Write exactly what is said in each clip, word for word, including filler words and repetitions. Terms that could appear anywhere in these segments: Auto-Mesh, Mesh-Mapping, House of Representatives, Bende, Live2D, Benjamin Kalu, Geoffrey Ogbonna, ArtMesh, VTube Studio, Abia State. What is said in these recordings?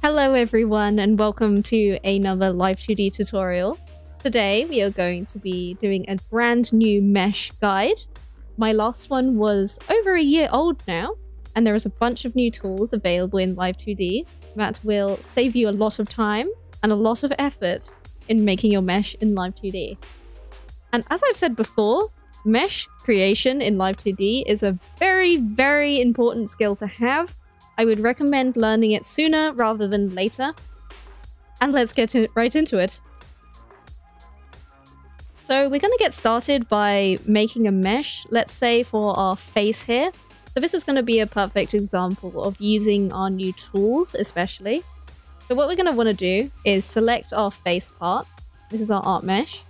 Hello everyone and welcome to another Live two D tutorial. Today we are going to be doing a brand new mesh guide. My last one was over a year old now, and there is a bunch of new tools available in Live two D that will save you a lot of time and a lot of effort in making your mesh in Live two D. And as I've said before, mesh creation in Live two D is a very, very important skill to have. I would recommend learning it sooner rather than later. And let's get in right into it. So we're going to get started by making a mesh, let's say for our face here. So this is going to be a perfect example of using our new tools especially. So what we're going to want to do is select our face part. This is our art mesh.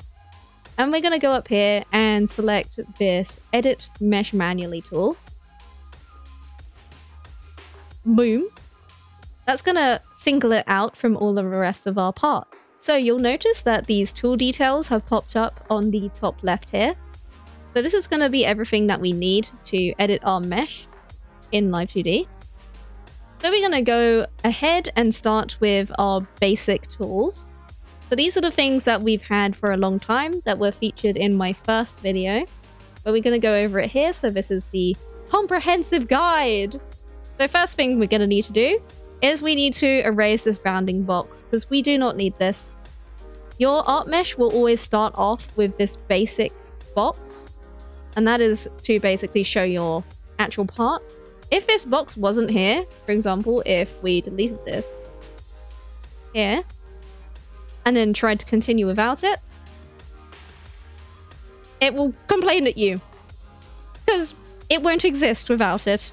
And we're going to go up here and select this Edit Mesh Manually tool. Boom. That's going to single it out from all of the rest of our part. So you'll notice that these tool details have popped up on the top left here. So this is going to be everything that we need to edit our mesh in Live two D. So we're going to go ahead and start with our basic tools. So these are the things that we've had for a long time that were featured in my first video, but we're going to go over it here. So this is the comprehensive guide. So first thing we're going to need to do is we need to erase this bounding box because we do not need this. Your art mesh will always start off with this basic box, and that is to basically show your actual part. If this box wasn't here, for example, if we deleted this here, and then tried to continue without it, it will complain at you because it won't exist without it.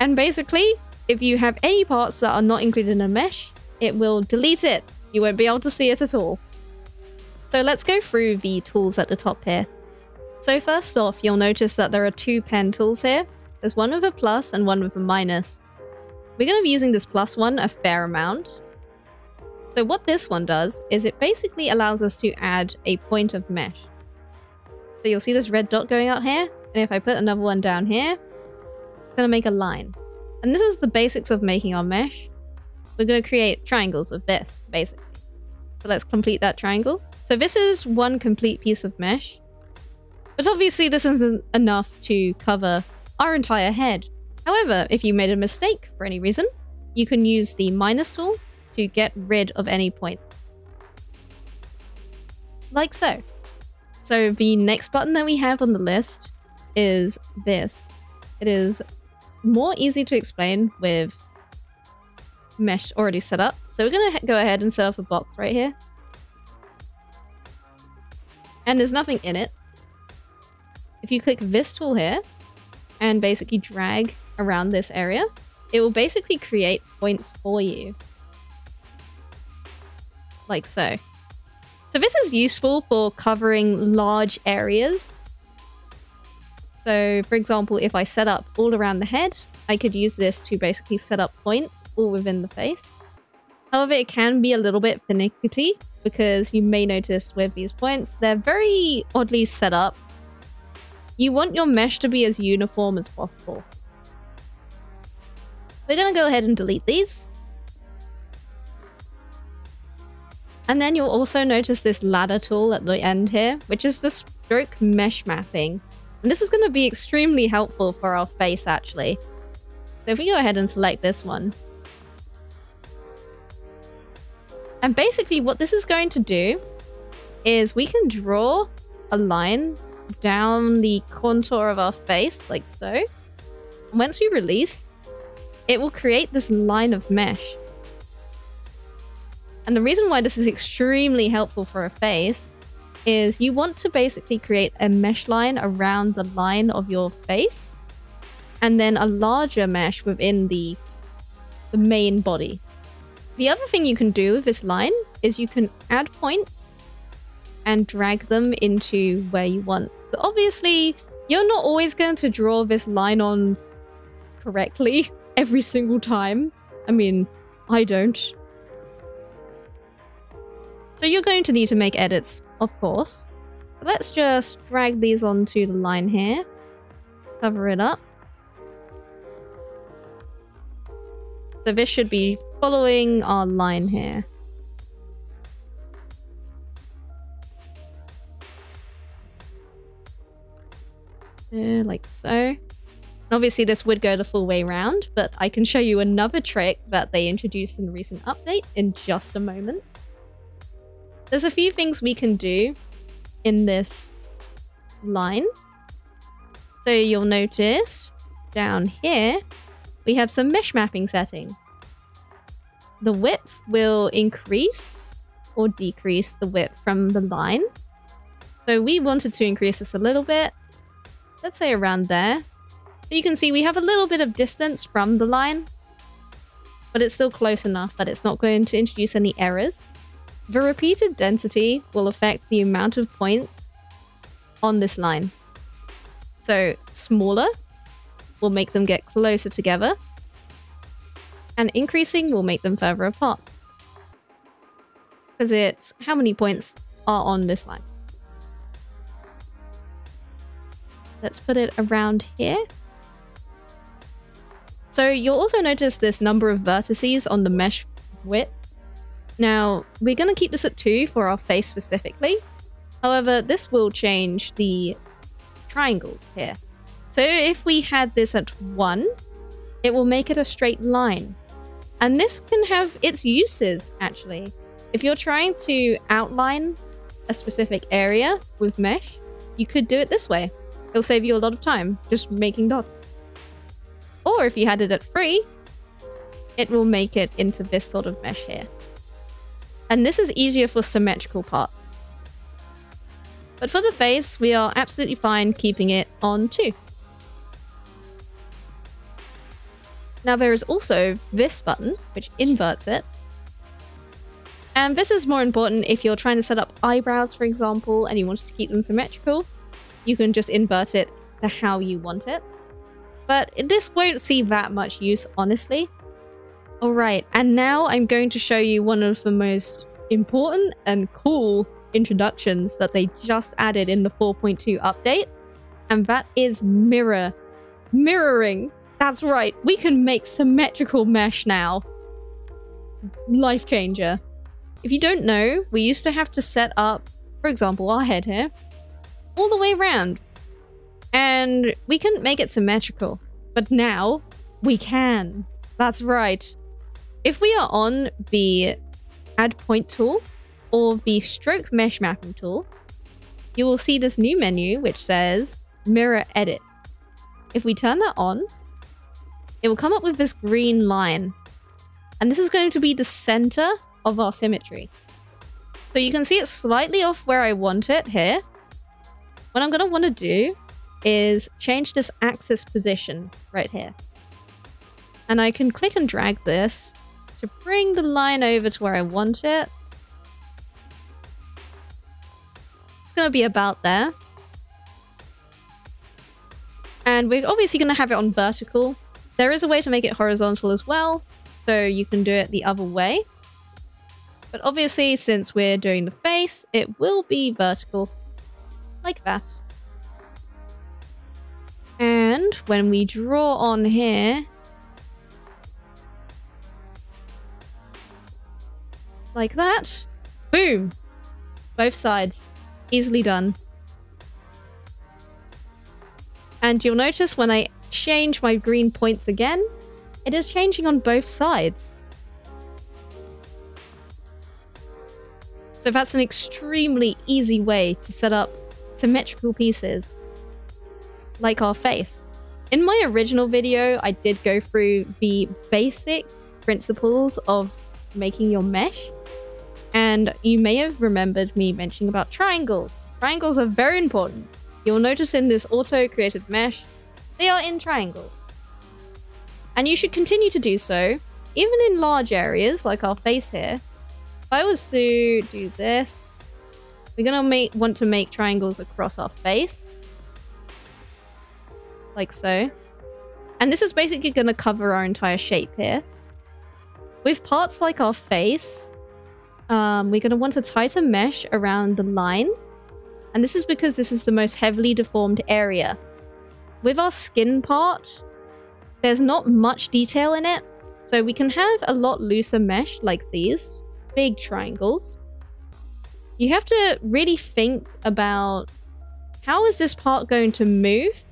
And basically, if you have any parts that are not included in a mesh, it will delete it. You won't be able to see it at all. So let's go through the tools at the top here. So first off, you'll notice that there are two pen tools here. There's one with a plus and one with a minus. We're going to be using this plus one a fair amount. So what this one does is it basically allows us to add a point of mesh. So you'll see this red dot going out here. And if I put another one down here, it's going to make a line. And this is the basics of making our mesh. We're going to create triangles of this, basically. So let's complete that triangle. So this is one complete piece of mesh. But obviously this isn't enough to cover our entire head. However, if you made a mistake for any reason, you can use the minus tool to get rid of any points. Like so. So the next button that we have on the list is this. It is more easy to explain with mesh already set up. So we're going to go ahead and set up a box right here. And there's nothing in it. If you click this tool here and basically drag around this area, it will basically create points for you. Like so. So this is useful for covering large areas. So for example, if I set up all around the head, I could use this to basically set up points all within the face. However, it can be a little bit finicky because you may notice with these points, they're very oddly set up. You want your mesh to be as uniform as possible. We're going to go ahead and delete these. And then you'll also notice this ladder tool at the end here, which is the stroke mesh mapping. And this is going to be extremely helpful for our face, actually. So if we go ahead and select this one. And basically what this is going to do is we can draw a line down the contour of our face, like so. And once we release, it will create this line of mesh. And the reason why this is extremely helpful for a face is you want to basically create a mesh line around the line of your face and then a larger mesh within the, the main body. The other thing you can do with this line is you can add points and drag them into where you want. So obviously, you're not always going to draw this line on correctly every single time. I mean, I don't. So you're going to need to make edits, of course. But let's just drag these onto the line here. Cover it up. So this should be following our line here. Uh, like so. And obviously this would go the full way round, but I can show you another trick that they introduced in the recent update in just a moment. There's a few things we can do in this line. So you'll notice down here, we have some mesh mapping settings. The width will increase or decrease the width from the line. So we wanted to increase this a little bit. Let's say around there. So you can see we have a little bit of distance from the line, but it's still close enough that it's not going to introduce any errors. The repeated density will affect the amount of points on this line. So smaller will make them get closer together, and increasing will make them further apart. Because it's how many points are on this line. Let's put it around here. So you'll also notice this number of vertices on the mesh width. Now, we're going to keep this at two for our face specifically. However, this will change the triangles here. So if we had this at one, it will make it a straight line. And this can have its uses, actually. If you're trying to outline a specific area with mesh, you could do it this way. It'll save you a lot of time just making dots. Or if you had it at three, it will make it into this sort of mesh here. And this is easier for symmetrical parts. But for the face, we are absolutely fine keeping it on two. Now there is also this button, which inverts it. And this is more important if you're trying to set up eyebrows, for example, and you wanted to keep them symmetrical. You can just invert it to how you want it. But this won't see that much use, honestly. All right, and now I'm going to show you one of the most important and cool introductions that they just added in the four point two update. And that is mirror. Mirroring. That's right. We can make symmetrical mesh now. Life changer. If you don't know, we used to have to set up, for example, our head here, all the way around, and we couldn't make it symmetrical, but now we can. That's right. If we are on the add point tool or the stroke mesh mapping tool, you will see this new menu which says mirror edit. If we turn that on, it will come up with this green line, and this is going to be the center of our symmetry. So you can see it's slightly off where I want it here. What I'm going to want to do is change this axis position right here. And I can click and drag this to bring the line over to where I want it. It's going to be about there. And we're obviously going to have it on vertical. There is a way to make it horizontal as well, so you can do it the other way. But obviously, since we're doing the face, it will be vertical. Like that. And when we draw on here, like that, boom, both sides easily done. And you'll notice when I change my green points again, it is changing on both sides. So that's an extremely easy way to set up symmetrical pieces like our face. In my original video, I did go through the basic principles of making your mesh, and you may have remembered me mentioning about triangles. Triangles are very important. You'll notice in this auto-created mesh, they are in triangles, and you should continue to do so even in large areas like our face here. If I was to do this, we're gonna make, want to make triangles across our face. Like so. And this is basically gonna cover our entire shape here. With parts like our face, um, we're gonna want a tighter mesh around the line. And this is because this is the most heavily deformed area. With our skin part, there's not much detail in it. So we can have a lot looser mesh like these, big triangles. You have to really think about, how is this part going to move?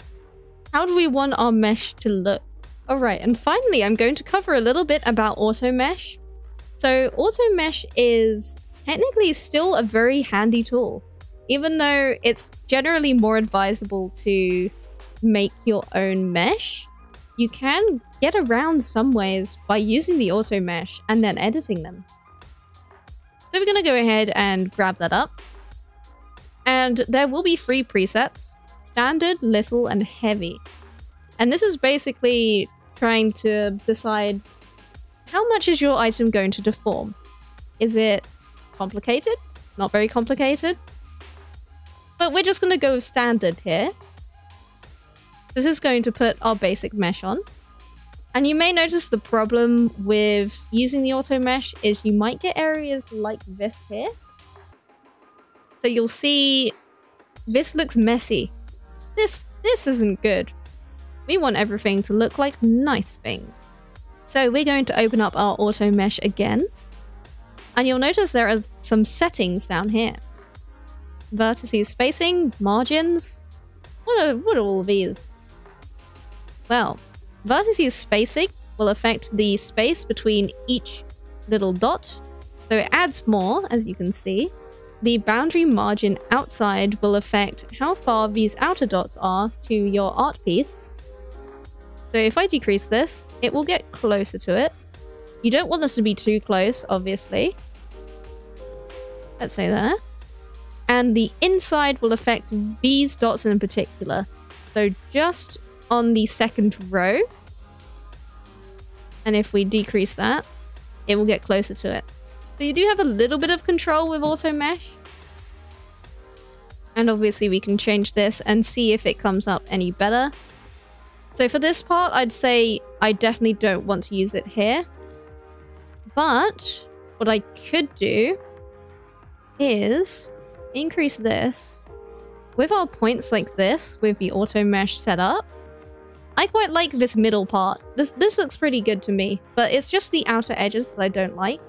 How do we want our mesh to look? All right, and finally, I'm going to cover a little bit about auto mesh. So auto mesh is technically still a very handy tool, even though it's generally more advisable to make your own mesh. You can get around some ways by using the auto mesh and then editing them. So we're going to go ahead and grab that up. And there will be three presets: standard, little, and heavy. And this is basically trying to decide, how much is your item going to deform? Is it complicated? Not very complicated. But we're just going to go standard here. This is going to put our basic mesh on. And you may notice the problem with using the auto mesh is you might get areas like this here. So you'll see this looks messy. This, this isn't good. We want everything to look like nice things. So we're going to open up our auto mesh again. And you'll notice there are some settings down here. Vertices, spacing, margins. What are, what are all of these? Well, vertices spacing will affect the space between each little dot, so it adds more, as you can see. The boundary margin outside will affect how far these outer dots are to your art piece. So if I decrease this, it will get closer to it. You don't want this to be too close, obviously. Let's say there. And the inside will affect these dots in particular. So just on the second row. And if we decrease that, it will get closer to it. So you do have a little bit of control with auto mesh. And obviously we can change this and see if it comes up any better. So for this part, I'd say I definitely don't want to use it here. But what I could do is increase this. With our points like this, with the auto mesh set up, I quite like this middle part. This, this looks pretty good to me, but it's just the outer edges that I don't like.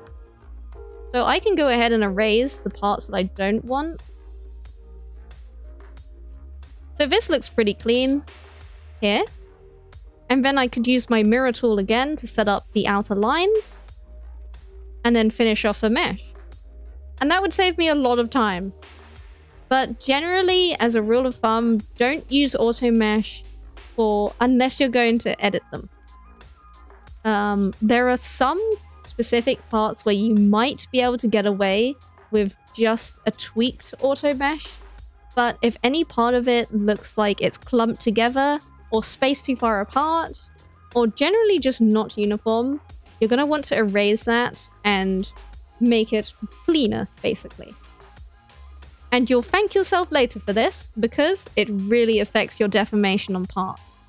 So I can go ahead and erase the parts that I don't want. So this looks pretty clean here. And then I could use my mirror tool again to set up the outer lines and then finish off the mesh. And that would save me a lot of time. But generally, as a rule of thumb, don't use auto mesh for unless you're going to edit them. Um, there are some specific parts where you might be able to get away with just a tweaked auto mesh. But if any part of it looks like it's clumped together or spaced too far apart or generally just not uniform, you're going to want to erase that and make it cleaner, basically. And you'll thank yourself later for this, because it really affects your deformation on parts.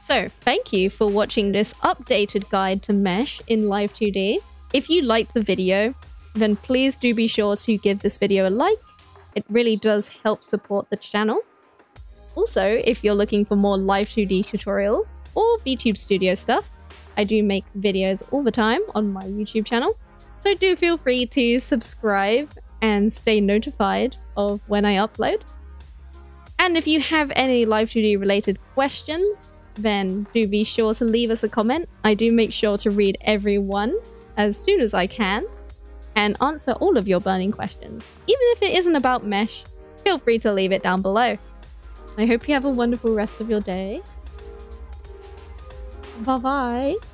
So thank you for watching this updated guide to mesh in Live two D. If you liked the video, then please do be sure to give this video a like. It really does help support the channel. Also, if you're looking for more Live two D tutorials or VTube Studio stuff, I do make videos all the time on my YouTube channel. So do feel free to subscribe and stay notified of when I upload. And if you have any Live two D related questions, then do be sure to leave us a comment. I do make sure to read everyone as soon as I can and answer all of your burning questions. Even if it isn't about mesh, feel free to leave it down below. I hope you have a wonderful rest of your day. Bye-bye.